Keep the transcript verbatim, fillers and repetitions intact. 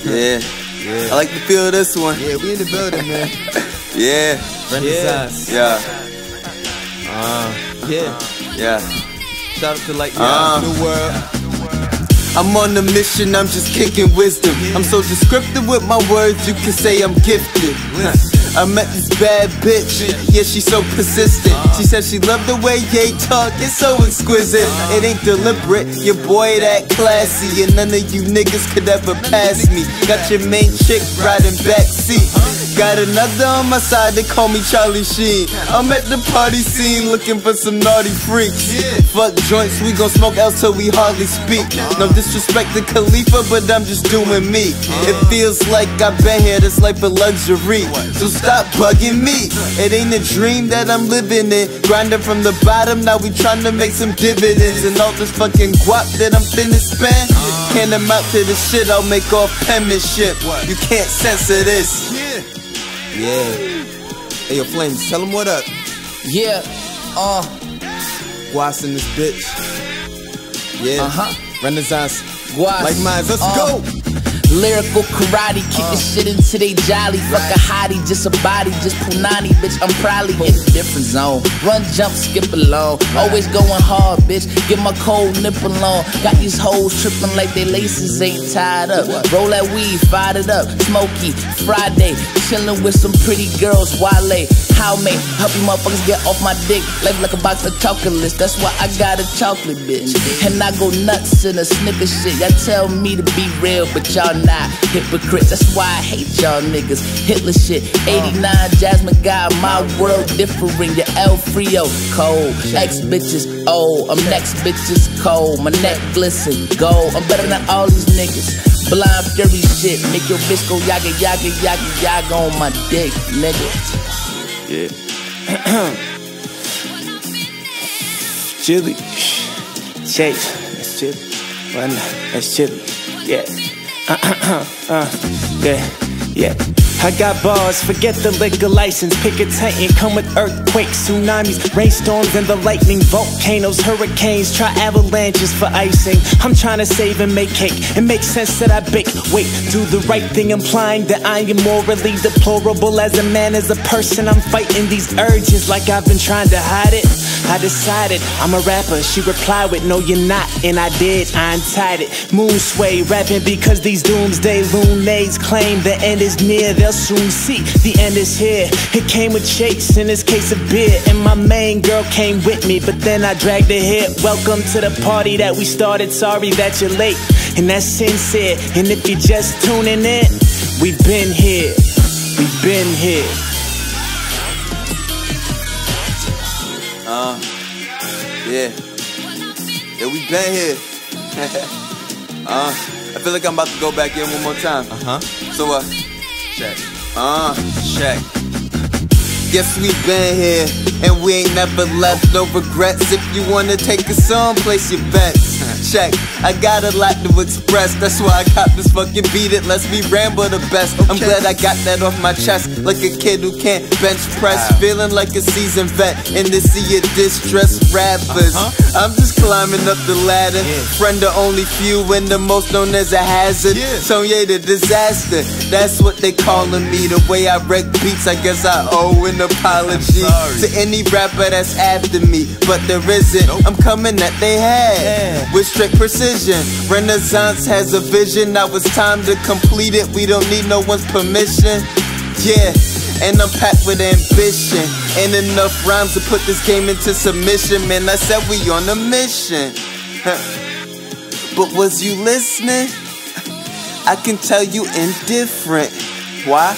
Yeah. Yeah. I like the feel of this one. Yeah, we in the building, man. Yeah. Renaissance. Yeah. Yeah. Uh, yeah. Yeah. Shout out to Lightyear. Uh, New World. I'm on a mission, I'm just kicking wisdom. I'm so descriptive with my words, you can say I'm gifted. I met this bad bitch, yeah, she's so persistent. She said she loved the way they talk, it's so exquisite. It ain't deliberate, your boy that classy, and none of you niggas could ever pass me. Got your main chick riding backseat. Got another on my side, they call me Charlie Sheen. I'm at the party scene looking for some naughty freaks. Fuck joints, we gon' smoke out till we hardly speak. No disrespect to Khalifa, but I'm just doing me. It feels like I've been here, this life a luxury. So stop bugging me, it ain't a dream that I'm living in. Grinding from the bottom, now we tryna make some dividends. And all this fucking guap that I'm finna spend can't amount to the shit I'll make off penmanship. You can't censor this. Yeah. Hey, yo, Flames, tell them what up. Yeah. Uh. Guas in this bitch. Yeah. Uh-huh. Renaissance. Guas. Like mine. Let's uh. go. Lyrical karate, kick uh, the shit into they jolly. Fuck right. A hottie, just a body, just punani, bitch. I'm probably in a different zone. Run, jump, skip along. Right. Always going hard, bitch. Get my cold nipple on. Got these hoes tripping like they laces ain't tied up. What? Roll that weed, fired it up. Smokey Friday, chilling with some pretty girls. Wale, how mate, help you motherfuckers get off my dick. Life like a box of chocolates. That's why I got a chocolate, bitch. And I go nuts in a snicker shit. Y'all tell me to be real, but y'all not hypocrites, that's why I hate y'all niggas. Hitler shit, eighty-nine, Jasmine got my world different. Your El Frio, cold. Ex bitches, oh, I'm next bitches, cold. My neck glisten, gold. I'm better than all these niggas. Blind fury shit, make your bitch go yaga, yaga, yaga, yaga on my dick, nigga. Yeah. Chili. Chase, that's chili. One, that's chili. Yeah. Uh, uh, uh, uh, yeah, yeah. I got bars, forget the liquor license. Pick a titan, come with earthquakes, tsunamis, rainstorms and the lightning, volcanoes, hurricanes, try avalanches for icing. I'm trying to save and make cake. It makes sense that I bake. Wait, do the right thing, implying that I am morally deplorable as a man, as a person. I'm fighting these urges like I've been trying to hide it. I decided I'm a rapper. She replied with, no you're not. And I did, I untied it. Moon sway, rapping because these doomsday lunades claim the end is near. They'll soon see the end is here. It came with Chase in his case of beer, and my main girl came with me, but then I dragged her here. Welcome to the party that we started. Sorry that you're late, and that's sincere. And if you're just tuning in, we've been here, we've been here. Uh, yeah, yeah, we've been here. uh, I feel like I'm about to go back in one more time. Uh huh. So uh. Check. Uh, check. Yes, we been here, and we ain't never left. No regrets. If you wanna take us on, place your bets. Check. I got a lot to express. That's why I got this fucking beat it. Let's be ramble the best. Okay. I'm glad I got that off my chest. Like a kid who can't bench press, wow. Feeling like a seasoned vet in the sea of distressed rappers. Uh-huh. I'm just climbing up the ladder. Yeah. Friend the only few and the most known as a hazard. Yeah. So yeah, the disaster. That's what they calling me. The way I wreck beats, I guess I owe an apology to any rapper that's after me. But there isn't. Nope. I'm coming at they head, yeah, with strict precision. Renaissance has a vision. Now it's time to complete it. We don't need no one's permission. Yeah. And I'm packed with ambition and enough rhymes to put this game into submission. Man, I said we on a mission. Huh. But was you listening? I can tell you indifferent. Why?